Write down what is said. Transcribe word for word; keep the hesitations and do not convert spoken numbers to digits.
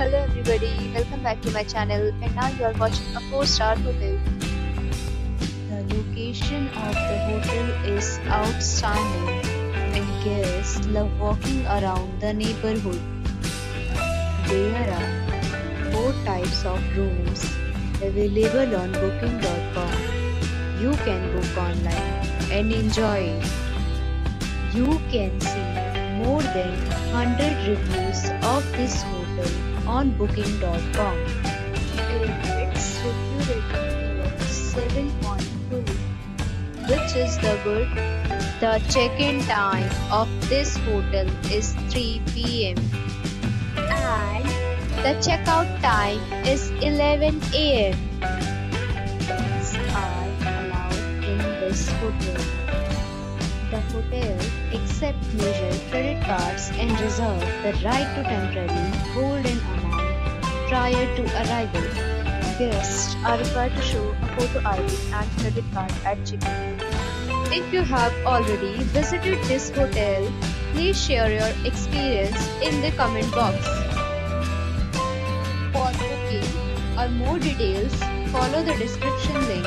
Hello everybody, welcome back to my channel, and now you are watching a four star hotel. The location of the hotel is outstanding and guests love walking around the neighborhood. There are four types of rooms available on booking dot com. You can book online and enjoy it. You can see more than one hundred reviews of this hotel on booking dot com. Its review rating is seven point two, which is the good. The check-in time of this hotel is three p m and the checkout time is eleven a m Pets are allowed in this hotel. The hotel accepts major credit cards and reserves the right to temporarily hold an amount prior to arrival. Guests are required to show a photo I D and credit card at check-in. If you have already visited this hotel, please share your experience in the comment box. For booking or more details, follow the description link.